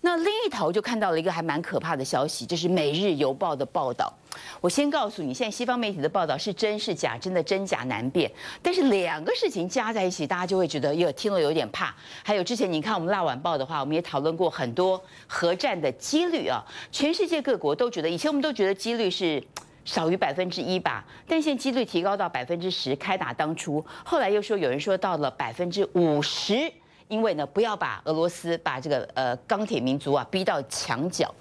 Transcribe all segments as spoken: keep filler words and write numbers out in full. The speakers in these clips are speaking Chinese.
那另一头就看到了一个还蛮可怕的消息，就是《每日邮报》的报道。我先告诉你，现在西方媒体的报道是真是假，真的真假难辨。但是两个事情加在一起，大家就会觉得哟，听了有点怕。还有之前你看我们《辣晚报》的话，我们也讨论过很多核战的几率啊，全世界各国都觉得，以前我们都觉得几率是少于百分之一吧，但现在几率提高到百分之十，开打当初，后来又说有人说到了百分之五十。 因为呢，不要把俄罗斯把这个呃钢铁民族啊逼到墙角。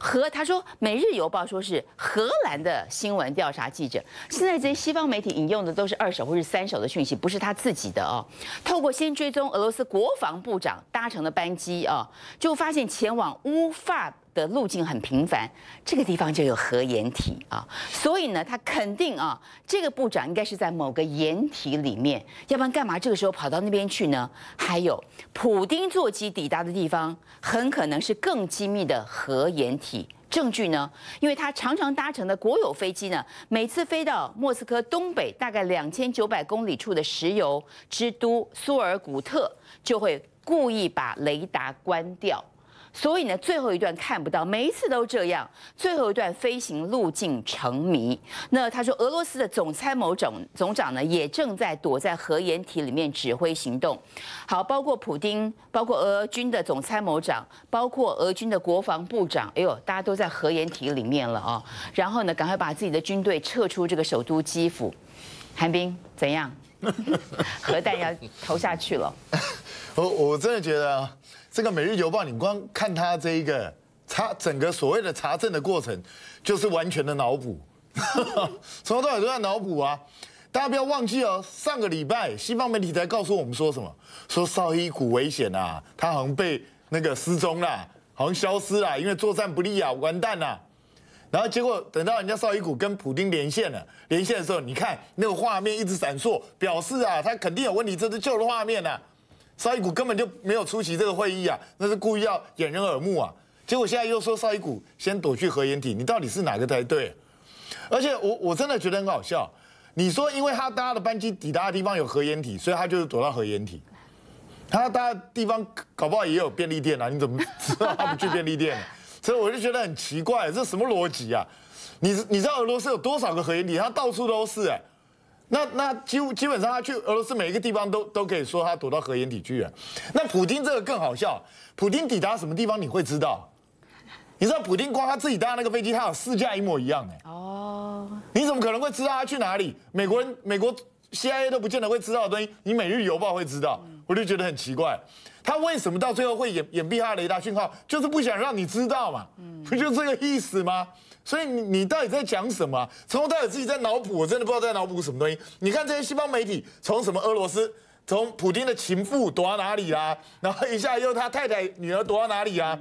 和他说，《每日邮报》说是荷兰的新闻调查记者。现在这些西方媒体引用的都是二手或是三手的讯息，不是他自己的哦。透过先追踪俄罗斯国防部长搭乘的班机啊、哦，就发现前往乌法的路径很频繁，这个地方就有核掩体啊，所以呢，他肯定啊，这个部长应该是在某个掩体里面，要不然干嘛这个时候跑到那边去呢？还有，普丁座机抵达的地方很可能是更机密的核掩体。 证据呢？因为他常常搭乘的国有飞机呢，每次飞到莫斯科东北大概两千九百公里处的石油之都苏尔古特，就会故意把雷达关掉。 所以呢，最后一段看不到，每一次都这样。最后一段飞行路径成谜。那他说，俄罗斯的总参谋长总长呢，也正在躲在核掩体里面指挥行动。好，包括普丁，包括俄军的总参谋长，包括俄军的国防部长。哎呦，大家都在核掩体里面了啊、哦！然后呢，赶快把自己的军队撤出这个首都基辅。韩冰，怎样？核弹要投下去了。我我真的觉得。 这个《每日邮报》，你光看它这一个查整个所谓的查证的过程，就是完全的脑补，从头到尾都在脑补啊！大家不要忘记哦，上个礼拜西方媒体才告诉我们说什么，说绍伊古危险啊，他好像被那个失踪啦，好像消失啦，因为作战不利啊，完蛋啦。然后结果等到人家绍伊古跟普丁连线了，连线的时候，你看那个画面一直闪烁，表示啊，他肯定有问题，这是旧的画面啊。 绍伊古根本就没有出席这个会议啊，那是故意要掩人耳目啊。结果现在又说绍伊古先躲去核掩体，你到底是哪个才对？而且我我真的觉得很好笑。你说因为他搭的班机抵达的地方有核掩体，所以他就是躲到核掩体。他搭的地方搞不好也有便利店啊，你怎么知道他不去便利店呢？所以我就觉得很奇怪，这什么逻辑啊？你你知道俄罗斯有多少个核掩体？他到处都是哎、欸。 那那基基本上他去俄罗斯每一个地方都都可以说他躲到核掩体去了。那普丁这个更好笑，普丁抵达什么地方你会知道？你知道普丁光他自己搭那个飞机，他有四架一模一样的。哦，你怎么可能会知道他去哪里？美国人美国 C I A 都不见得会知道的东西，你《每日邮报》会知道，我就觉得很奇怪，他为什么到最后会掩掩蔽他的雷达讯号，就是不想让你知道嘛，不就这个意思吗？ 所以你你到底在讲什么、啊？从头到尾自己在脑补，我真的不知道在脑补什么东西。你看这些西方媒体，从什么俄罗斯，从普丁的情妇躲到哪里啊？然后一下又他太太女儿躲到哪里啊？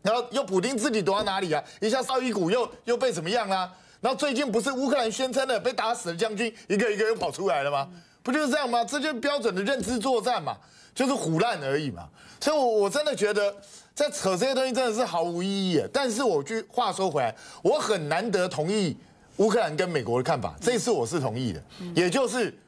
然后又普丁自己躲到哪里啊？一下绍伊古又又被怎么样啦、啊？然后最近不是乌克兰宣称的被打死的将军，一个一个又跑出来了吗？不就是这样吗？这就是标准的认知作战嘛，就是唬烂而已嘛。所以我我真的觉得。 在扯这些东西真的是毫无意义的，但是我句话说回来，我很难得同意乌克兰跟美国的看法，这次我是同意的，也就是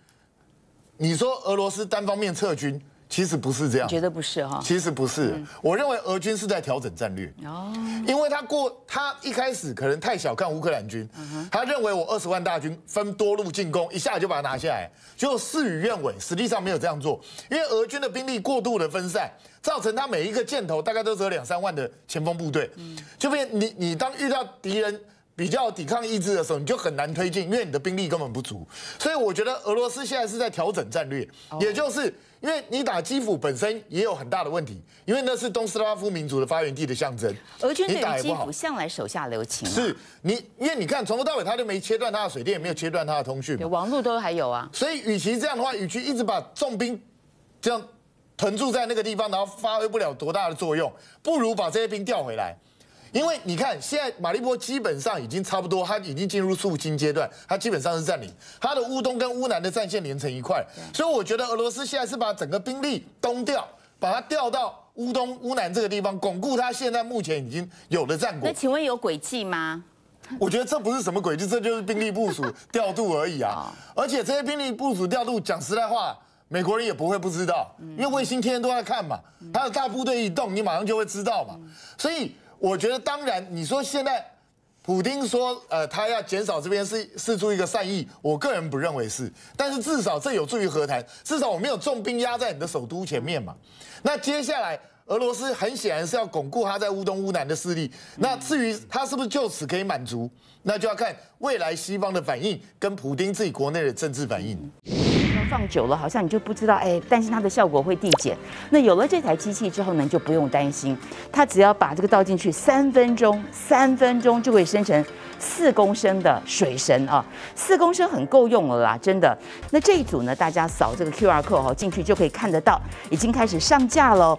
你说俄罗斯单方面撤军，其实不是这样，觉得不是哈，其实不是，我认为俄军是在调整战略，哦，因为他过他一开始可能太小看乌克兰军，他认为我二十万大军分多路进攻，一下就把它拿下来，结果事与愿违，实际上没有这样做，因为俄军的兵力过度的分散。 造成他每一个箭头大概都只有两三万的前锋部队，就变你你当遇到敌人比较抵抗意志的时候，你就很难推进，因为你的兵力根本不足。所以我觉得俄罗斯现在是在调整战略，也就是因为你打基辅本身也有很大的问题，因为那是东斯拉夫民族的发源地的象征。俄军对于基辅向来手下留情，是你因为你看从头到尾他都没切断他的水电，也没有切断他的通讯，网络都还有啊。所以与其这样的话，与其一直把重兵这样。 屯驻在那个地方，然后发挥不了多大的作用，不如把这些兵调回来。因为你看，现在马利波基本上已经差不多，它已经进入肃清阶段，它基本上是占领。它的乌东跟乌南的战线连成一块，所以我觉得俄罗斯现在是把整个兵力东调，把它调到乌东、乌南这个地方，巩固它现在目前已经有的战果。那请问有诡计吗？ 我觉得这不是什么诡计，这就是兵力部署调度而已啊。而且这些兵力部署调度，讲实在话。美国人也不会不知道，因为卫星天天都在看嘛，还有大部队一动，你马上就会知道嘛。所以我觉得，当然你说现在普丁说，呃，他要减少这边是释出一个善意，我个人不认为是，但是至少这有助于和谈，至少我没有重兵压在你的首都前面嘛。那接下来。 俄罗斯很显然是要巩固他在乌东、乌南的势力。那至于他是不是就此可以满足，那就要看未来西方的反应跟普丁自己国内的政治反应。放久了，好像你就不知道，哎，担心它的效果会递减。那有了这台机器之后呢，就不用担心，它只要把这个倒进去，三分钟，三分钟就会生成四公升的水神啊，四公升很够用了啦，真的。那这一组呢，大家扫这个 Q R code 进去就可以看得到，已经开始上架喽。